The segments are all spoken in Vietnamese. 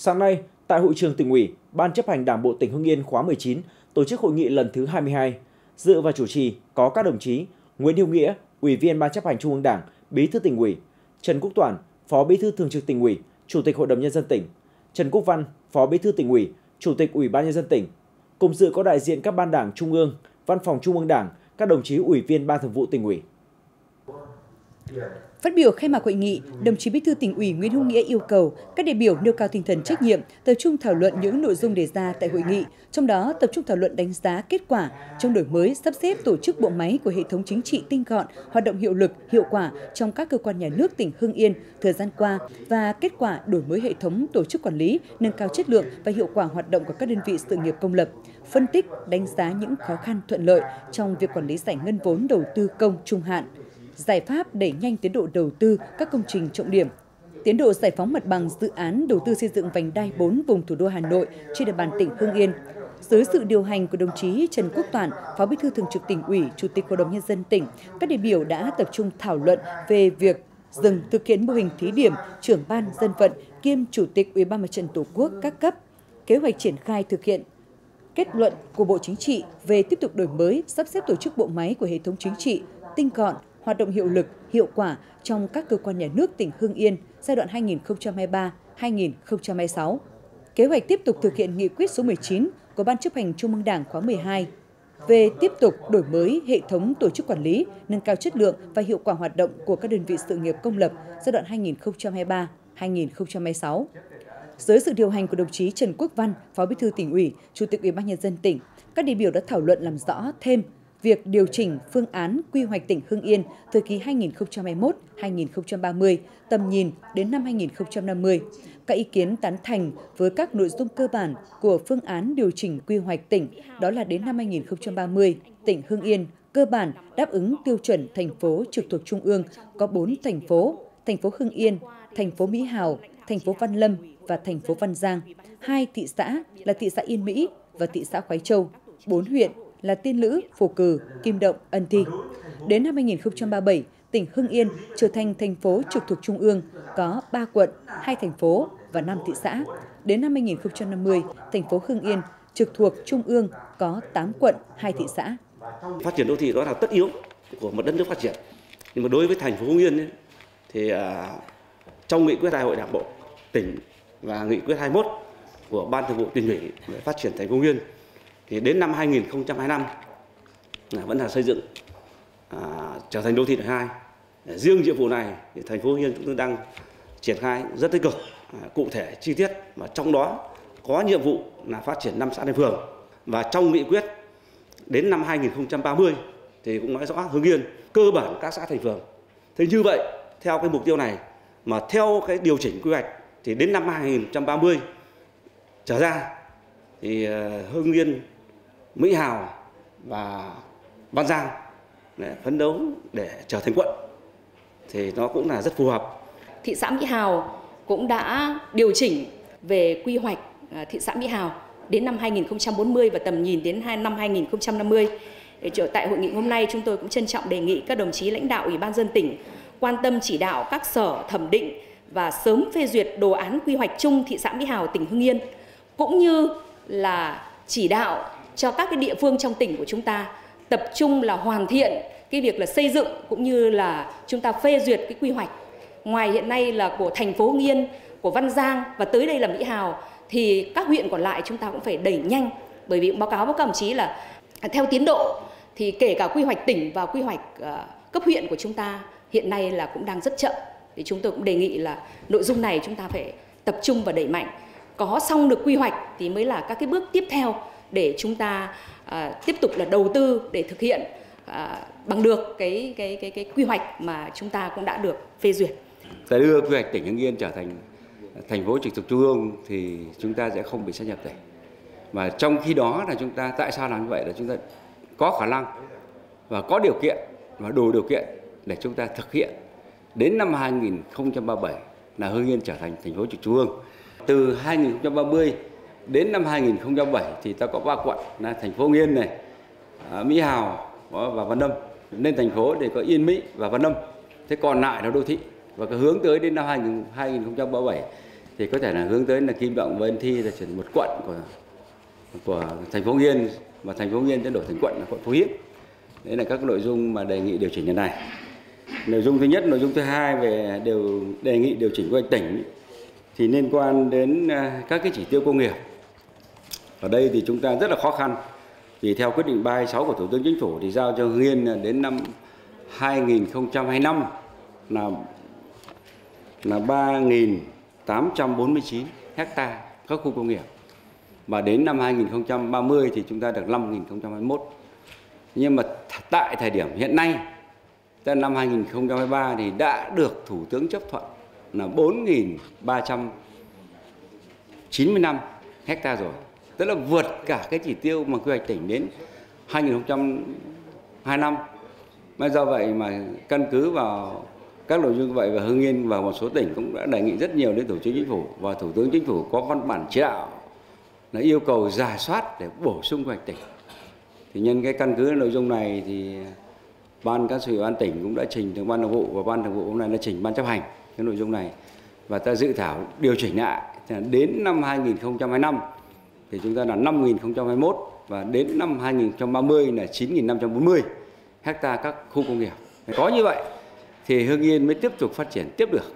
Sáng nay, tại hội trường tỉnh ủy, Ban chấp hành Đảng bộ tỉnh Hưng Yên khóa 19 tổ chức hội nghị lần thứ 22. Dự và chủ trì có các đồng chí Nguyễn Hữu Nghĩa, Ủy viên Ban chấp hành Trung ương Đảng, Bí thư tỉnh ủy; Trần Quốc Toản, Phó Bí thư Thường trực tỉnh ủy, Chủ tịch Hội đồng nhân dân tỉnh; Trần Quốc Văn, Phó Bí thư tỉnh ủy, Chủ tịch Ủy ban nhân dân tỉnh. Cùng dự có đại diện các ban đảng trung ương, Văn phòng Trung ương Đảng, các đồng chí Ủy viên Ban Thường vụ tỉnh ủy. Phát biểu khai mạc hội nghị, đồng chí Bí thư tỉnh ủy Nguyễn Hữu Nghĩa yêu cầu các đại biểu nêu cao tinh thần trách nhiệm, tập trung thảo luận những nội dung đề ra tại hội nghị, trong đó tập trung thảo luận đánh giá kết quả trong đổi mới, sắp xếp tổ chức bộ máy của hệ thống chính trị tinh gọn, hoạt động hiệu lực, hiệu quả trong các cơ quan nhà nước tỉnh Hưng Yên thời gian qua và kết quả đổi mới hệ thống tổ chức quản lý, nâng cao chất lượng và hiệu quả hoạt động của các đơn vị sự nghiệp công lập, phân tích, đánh giá những khó khăn thuận lợi trong việc quản lý giải ngân vốn đầu tư công trung hạn, giải pháp đẩy nhanh tiến độ đầu tư các công trình trọng điểm, tiến độ giải phóng mặt bằng dự án đầu tư xây dựng vành đai 4 vùng thủ đô Hà Nội trên địa bàn tỉnh Hưng Yên. Dưới sự điều hành của đồng chí Trần Quốc Toản, Phó Bí thư Thường trực tỉnh ủy, Chủ tịch Hội đồng nhân dân tỉnh, các đại biểu đã tập trung thảo luận về việc dừng thực hiện mô hình thí điểm trưởng ban dân vận kiêm Chủ tịch Ủy ban Mặt trận Tổ quốc các cấp, kế hoạch triển khai thực hiện kết luận của Bộ Chính trị về tiếp tục đổi mới, sắp xếp tổ chức bộ máy của hệ thống chính trị, tinh gọn, hoạt động hiệu lực, hiệu quả trong các cơ quan nhà nước tỉnh Hưng Yên giai đoạn 2023-2026. Kế hoạch tiếp tục thực hiện nghị quyết số 19 của Ban chấp hành Trung ương Đảng khóa 12 về tiếp tục đổi mới hệ thống tổ chức quản lý, nâng cao chất lượng và hiệu quả hoạt động của các đơn vị sự nghiệp công lập giai đoạn 2023-2026. Dưới sự điều hành của đồng chí Trần Quốc Văn, Phó Bí thư tỉnh ủy, Chủ tịch Ủy ban nhân dân tỉnh, các đại biểu đã thảo luận làm rõ thêm việc điều chỉnh phương án quy hoạch tỉnh Hưng Yên thời kỳ 2021-2030, tầm nhìn đến năm 2050. Các ý kiến tán thành với các nội dung cơ bản của phương án điều chỉnh quy hoạch tỉnh, đó là đến năm 2030, tỉnh Hưng Yên cơ bản đáp ứng tiêu chuẩn thành phố trực thuộc Trung ương có 4 thành phố Hưng Yên, thành phố Mỹ Hào, thành phố Văn Lâm và thành phố Văn Giang, 2 thị xã là thị xã Yên Mỹ và thị xã Khoái Châu, 4 huyện là Tiên Lữ, Phù Cử, Kim Động, Ân Thi. Đến năm 2037, tỉnh Hưng Yên trở thành thành phố trực thuộc Trung ương, có 3 quận, 2 thành phố và 5 thị xã. Đến năm 2050, thành phố Hưng Yên trực thuộc Trung ương có 8 quận, 2 thị xã. Phát triển đô thị đó là tất yếu của một đất nước phát triển. Nhưng mà đối với thành phố Hưng Yên ấy, thì trong nghị quyết đại hội Đảng bộ tỉnh và nghị quyết 21 của Ban Thường vụ tỉnh ủy về phát triển thành phố Hưng Yên, thì đến năm 2025 vẫn là xây dựng trở thành đô thị loại 2. Riêng nhiệm vụ này thì thành phố Hưng Yên chúng tôi đang triển khai rất tích cực, cụ thể, chi tiết, và trong đó có nhiệm vụ là phát triển 5 xã địa phường. Và trong nghị quyết đến năm 2030 thì cũng nói rõ Hưng Yên cơ bản các xã thành phường. Thế như vậy theo cái mục tiêu này mà theo cái điều chỉnh quy hoạch thì đến năm 2030 trở ra thì Hưng Yên, Mỹ Hào và Văn Giang để phấn đấu để trở thành quận thì nó cũng là rất phù hợp. Thị xã Mỹ Hào cũng đã điều chỉnh về quy hoạch thị xã Mỹ Hào đến năm 2040 và tầm nhìn đến năm 2050. Tại hội nghị hôm nay chúng tôi cũng trân trọng đề nghị các đồng chí lãnh đạo Ủy ban nhân dân tỉnh quan tâm chỉ đạo các sở thẩm định và sớm phê duyệt đồ án quy hoạch chung thị xã Mỹ Hào tỉnh Hưng Yên, cũng như là chỉ đạo cho các cái địa phương trong tỉnh của chúng ta tập trung là hoàn thiện cái việc là xây dựng cũng như là chúng ta phê duyệt cái quy hoạch. Ngoài hiện nay là của thành phố Hưng Yên, của Văn Giang và tới đây là Mỹ Hào thì các huyện còn lại chúng ta cũng phải đẩy nhanh, bởi vì báo cáo với các đồng chí là theo tiến độ thì kể cả quy hoạch tỉnh và quy hoạch cấp huyện của chúng ta hiện nay là cũng đang rất chậm. Thì chúng tôi cũng đề nghị là nội dung này chúng ta phải tập trung và đẩy mạnh. Có xong được quy hoạch thì mới là các cái bước tiếp theo để chúng ta tiếp tục là đầu tư để thực hiện bằng được cái quy hoạch mà chúng ta cũng đã được phê duyệt. Để đưa quy hoạch tỉnh Hưng Yên trở thành thành phố trực thuộc Trung ương thì chúng ta sẽ không bị sát nhập tỉnh. Mà trong khi đó là chúng ta tại sao làm như vậy, là chúng ta có khả năng và có điều kiện và đủ điều kiện để chúng ta thực hiện đến năm 2037 là Hưng Yên trở thành thành phố trực thuộc Trung ương. Từ 2030 đến năm 2007 thì ta có 3 quận là thành phố Hưng Yên này, Mỹ Hào và Văn Lâm. Nên thành phố thì có Yên Mỹ và Văn Lâm. Thế còn lại là đô thị. Và cái hướng tới đến năm 2037 thì có thể là hướng tới là Kim Động và Ân Thi là chuyển một quận của thành phố Hưng Yên, và thành phố Hưng Yên sẽ đổi thành quận là quận Phú Hiệp. Đấy là các nội dung mà đề nghị điều chỉnh lần này. Nội dung thứ nhất, nội dung thứ hai về đề nghị điều chỉnh của tỉnh thì liên quan đến các cái chỉ tiêu công nghiệp. Ở đây thì chúng ta rất là khó khăn, vì theo quyết định 326 của Thủ tướng Chính phủ thì giao cho Hưng Yên đến năm 2025 là 3.849 ha các khu công nghiệp, và đến năm 2030 thì chúng ta được 5.021. Nhưng mà tại thời điểm hiện nay, tới năm 2023 thì đã được Thủ tướng chấp thuận là 4.395 ha rồi, tức là vượt cả cái chỉ tiêu mà quy hoạch tỉnh đến 2025. Mà do vậy mà căn cứ vào các nội dung như vậy, và Hưng Yên và một số tỉnh cũng đã đề nghị rất nhiều đến Thủ tướng Chính phủ, và Thủ tướng Chính phủ có văn bản chỉ đạo là yêu cầu rà soát để bổ sung quy hoạch tỉnh. Thì nhân cái căn cứ nội dung này thì các sự ủy ban tỉnh cũng đã trình thượng ban thường vụ, và ban thường vụ hôm nay đã trình ban chấp hành cái nội dung này, và ta dự thảo điều chỉnh lại đến năm 2025 thì chúng ta là 5.021, và đến năm 2030 là 9.540 ha các khu công nghiệp. Có như vậy thì Hưng Yên mới tiếp tục phát triển tiếp được.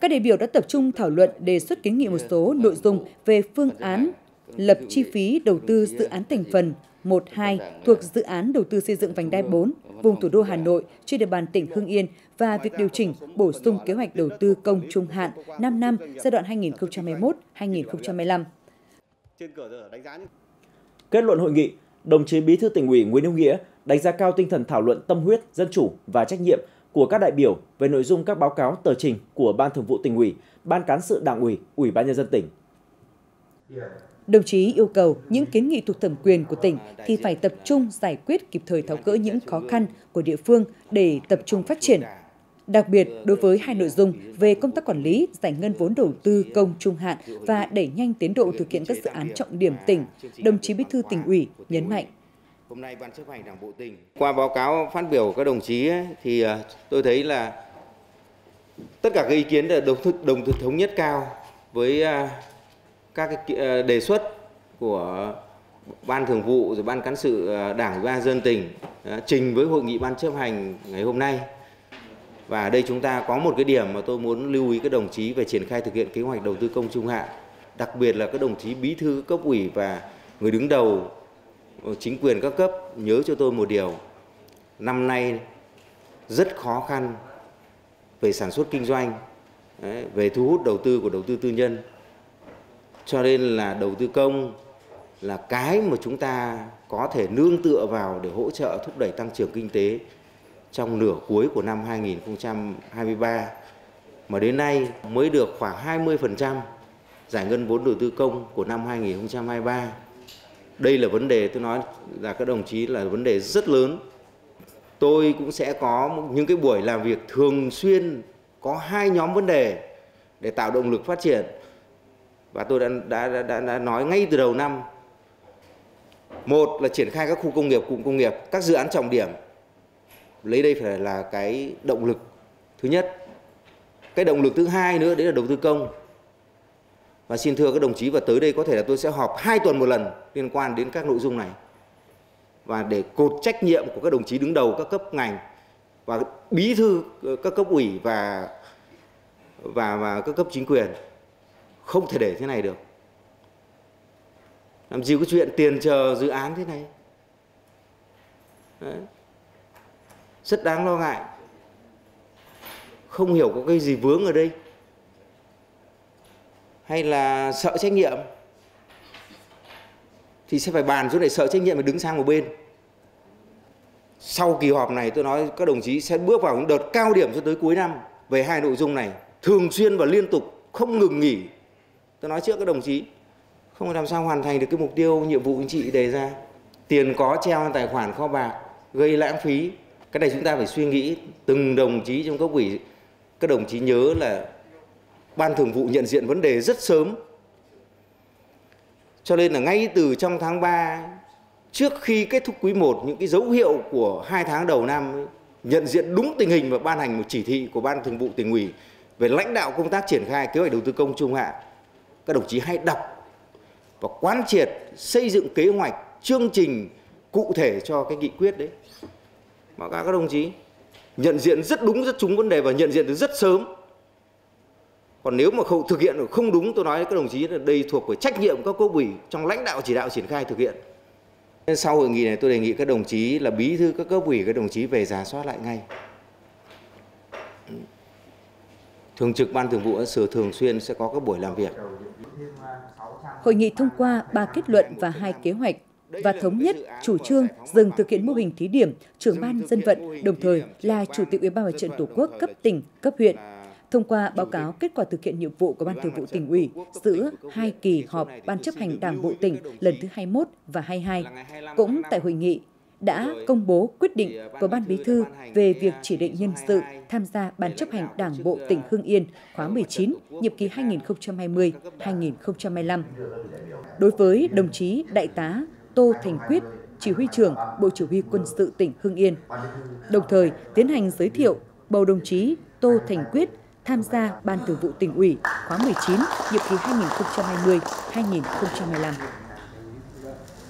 Các đại biểu đã tập trung thảo luận, đề xuất kiến nghị một số nội dung về phương án lập chi phí đầu tư dự án thành phần 1-2 thuộc dự án đầu tư xây dựng vành đai 4 vùng thủ đô Hà Nội trên địa bàn tỉnh Hưng Yên, và việc điều chỉnh bổ sung kế hoạch đầu tư công trung hạn 5 năm giai đoạn 2021-2025. Kết luận hội nghị, đồng chí Bí thư Tỉnh ủy Nguyễn Hữu Nghĩa đánh giá cao tinh thần thảo luận tâm huyết, dân chủ và trách nhiệm của các đại biểu về nội dung các báo cáo tờ trình của Ban Thường vụ Tỉnh ủy, Ban Cán sự Đảng ủy, Ủy ban Nhân dân tỉnh. Đồng chí yêu cầu những kiến nghị thuộc thẩm quyền của tỉnh thì phải tập trung giải quyết kịp thời, tháo gỡ những khó khăn của địa phương để tập trung phát triển. Đặc biệt, đối với hai nội dung về công tác quản lý, giải ngân vốn đầu tư công trung hạn và đẩy nhanh tiến độ thực hiện các dự án trọng điểm tỉnh, đồng chí Bí thư Tỉnh ủy nhấn mạnh. Hôm nay Ban chấp hành Đảng bộ tỉnh qua báo cáo phát biểu các đồng chí ấy, thì tôi thấy là tất cả các ý kiến đều đồng thống nhất cao với các cái đề xuất của Ban Thường vụ rồi Ban Cán sự Đảng, Ban Dân tỉnh trình với hội nghị Ban chấp hành ngày hôm nay. Và ở đây chúng ta có một cái điểm mà tôi muốn lưu ý các đồng chí về triển khai thực hiện kế hoạch đầu tư công trung hạn, đặc biệt là các đồng chí bí thư cấp ủy và người đứng đầu chính quyền các cấp nhớ cho tôi một điều. Năm nay rất khó khăn về sản xuất kinh doanh, về thu hút đầu tư của đầu tư tư nhân. Cho nên là đầu tư công là cái mà chúng ta có thể nương tựa vào để hỗ trợ thúc đẩy tăng trưởng kinh tế trong nửa cuối của năm 2023. Mà đến nay mới được khoảng 20% giải ngân vốn đầu tư công của năm 2023. Đây là vấn đề tôi nói là các đồng chí là vấn đề rất lớn. Tôi cũng sẽ có những cái buổi làm việc thường xuyên có hai nhóm vấn đề để tạo động lực phát triển. Và tôi đã nói ngay từ đầu năm. Một là triển khai các khu công nghiệp, cụm công nghiệp, các dự án trọng điểm. Lấy đây phải là cái động lực thứ nhất. Cái động lực thứ hai nữa đấy là đầu tư công. Và xin thưa các đồng chí, và tới đây có thể là tôi sẽ họp 2 tuần một lần liên quan đến các nội dung này. Và để cột trách nhiệm của các đồng chí đứng đầu các cấp ngành và bí thư các cấp ủy và các cấp chính quyền không thể để thế này được. Làm gì có chuyện tiền chờ dự án thế này. Đấy. Rất đáng lo ngại. Không hiểu có cái gì vướng ở đây. Hay là sợ trách nhiệm thì sẽ phải bàn chỗ này, sợ trách nhiệm phải đứng sang một bên. Sau kỳ họp này tôi nói các đồng chí sẽ bước vào những đợt cao điểm cho tới cuối năm về hai nội dung này, thường xuyên và liên tục, không ngừng nghỉ. Tôi nói trước các đồng chí, không làm sao hoàn thành được cái mục tiêu nhiệm vụ chính trị đề ra. Tiền có treo vào tài khoản kho bạc gây lãng phí, cái này chúng ta phải suy nghĩ. Từng đồng chí trong cấp ủy, các đồng chí nhớ là Ban Thường vụ nhận diện vấn đề rất sớm. Cho nên là ngay từ trong tháng 3, trước khi kết thúc quý 1, những cái dấu hiệu của 2 tháng đầu năm, nhận diện đúng tình hình và ban hành một chỉ thị của Ban Thường vụ Tỉnh ủy Về lãnh đạo công tác triển khai kế hoạch đầu tư công trung hạn, các đồng chí hãy đọc và quán triệt xây dựng kế hoạch, chương trình cụ thể cho cái nghị quyết đấy. Mà các đồng chí nhận diện rất đúng, rất trúng vấn đề và nhận diện từ rất sớm. Còn nếu mà không thực hiện không đúng, tôi nói với các đồng chí là đây thuộc về trách nhiệm các cấp ủy trong lãnh đạo chỉ đạo triển khai thực hiện. Sau hội nghị này tôi đề nghị các đồng chí là bí thư các cấp ủy, các đồng chí về rà soát lại ngay. Thường trực Ban Thường vụ thường xuyên sẽ có các buổi làm việc. Hội nghị thông qua 3 kết luận và 2 kế hoạch và thống nhất chủ trương dừng thực hiện mô hình thí điểm trưởng ban dân vận, đồng thời là chủ tịch Ủy ban Mặt trận Tổ quốc cấp tỉnh, cấp huyện. Thông qua báo cáo kết quả thực hiện nhiệm vụ của Ban Thường vụ Tỉnh ủy giữa 2 kỳ họp Ban chấp hành Đảng bộ tỉnh lần thứ 21 và 22. Cũng tại hội nghị đã công bố quyết định của Ban Bí thư về việc chỉ định nhân sự tham gia Ban chấp hành Đảng bộ tỉnh Hưng Yên khóa 19, nhiệm kỳ 2020-2025. Đối với đồng chí Đại tá Tô Thành Quyết, Chỉ huy trưởng Bộ Chỉ huy Quân sự tỉnh Hưng Yên, đồng thời tiến hành giới thiệu bầu đồng chí Tô Thành Quyết tham gia Ban Thường vụ Tỉnh ủy khóa 19, nhiệm kỳ 2020-2025.